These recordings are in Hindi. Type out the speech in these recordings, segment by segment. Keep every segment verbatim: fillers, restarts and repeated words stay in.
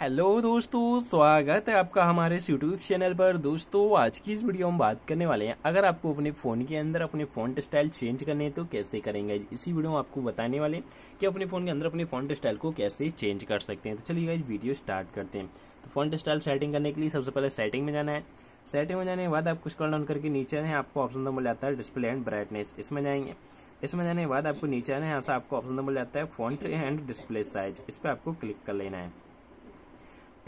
हेलो दोस्तों, स्वागत है आपका हमारे यूट्यूब चैनल पर। दोस्तों आज की इस वीडियो में बात करने वाले हैं, अगर आपको अपने फ़ोन के अंदर अपने फ़ॉन्ट स्टाइल चेंज करने हैं तो कैसे करेंगे। इसी वीडियो में आपको बताने वाले हैं कि अपने फ़ोन के अंदर अपने फ़ॉन्ट स्टाइल को कैसे चेंज कर सकते हैं। तो चलिए गाइस वीडियो स्टार्ट करते हैं। तो फ़ॉन्ट स्टाइल सेटिंग करने के लिए सबसे पहले सेटिंग में जाना है। सेटिंग में जाने के बाद आप कुछ स्क्रॉल डाउन करके नीचे आए, आपको ऑप्शन नंबर आता है डिस्प्ले एंड ब्राइटनेस, इसमें जाएंगे। इसमें जाने के बाद आपको नीचे आना है, यहाँ से आपको ऑप्शन नंबर आता है फ़ॉन्ट एंड डिस्प्ले साइज, इस पर आपको क्लिक कर लेना है।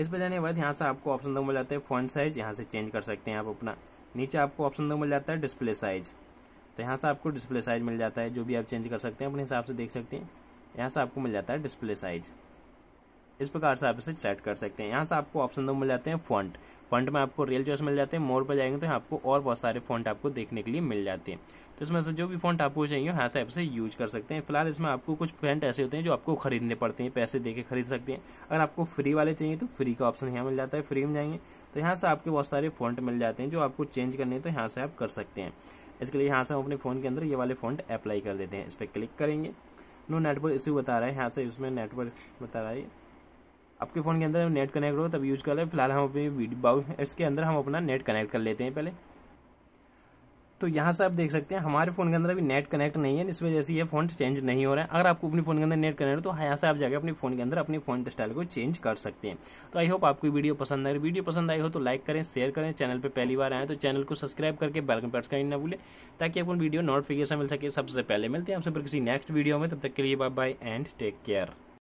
इस पर जाने के बाद यहाँ से आपको ऑप्शन दो मिल जाता है फ़ॉन्ट साइज, यहाँ से चेंज कर सकते हैं आप अपना। नीचे आपको ऑप्शन दो मिल जाता है डिस्प्ले साइज, तो यहाँ से आपको डिस्प्ले साइज मिल जाता है, जो भी आप चेंज कर सकते हैं अपने हिसाब से देख सकते हैं। यहाँ से आपको मिल जाता है डिस्प्ले साइज, इस प्रकार से आप इसे सेट कर सकते हैं। यहाँ से आपको ऑप्शन दो मिल जाते हैं फ़ॉन्ट। फ़ॉन्ट में आपको रियल चॉइस मिल जाते हैं, मोर पर जाएंगे तो आपको और बहुत सारे फ़ॉन्ट आपको देखने के लिए मिल जाते हैं। तो इसमें से जो भी फ़ॉन्ट आपको चाहिए यहाँ से आप इसे यूज कर सकते हैं। फिलहाल इसमें आपको कुछ फ़ॉन्ट ऐसे होते हैं जो आपको खरीदने पड़ते हैं, पैसे देके खरीद सकते हैं। अगर आपको फ्री वाले चाहिए तो फ्री का ऑप्शन यहाँ मिल जाता है, फ्री में जाएंगे तो यहाँ से आपके बहुत सारे फ़ॉन्ट मिल जाते हैं जो आपको चेंज करने हैं, तो यहाँ से आप कर सकते हैं। इसके लिए यहाँ से हम अपने फ़ोन के अंदर ये वाले फ़ॉन्ट अप्लाई कर देते हैं, इस पर क्लिक करेंगे। नो नेटवर्क इश्यू बता रहा है, यहाँ से इसमें नेटवर्क बता रहा है, आपके फ़ोन के अंदर नेट कनेक्ट हो तब यूज़ कर रहे हैं। फिलहाल हम अपने इसके अंदर हम अपना नेट कनेक्ट कर लेते हैं पहले। तो यहाँ से आप देख सकते हैं हमारे फ़ोन के अंदर अभी नेट कनेक्ट नहीं है, इस वजह से ये फ़ॉन्ट चेंज नहीं हो रहा है। अगर आपको अपने फ़ोन के अंदर नेट कनेक्ट हो तो यहाँ से आप जाकर अपने फ़ोन के अंदर अपने फ़ॉन्ट स्टाइल को चेंज कर सकते हैं। तो आई होप आपको वीडियो पसंद आए। वीडियो पसंद आई हो तो लाइक करें, शेयर करें। चैनल पर पहली बार आए तो चैनल को सब्सक्राइब करके बेल आइकन प्रेस करना ना भूलें, ताकि आपको वीडियो नोटिफिकेशन मिल सके सबसे पहले। मिलते हैं आपसे फिर किसी नेक्स्ट वीडियो में, तब तक के लिए bye bye and take care.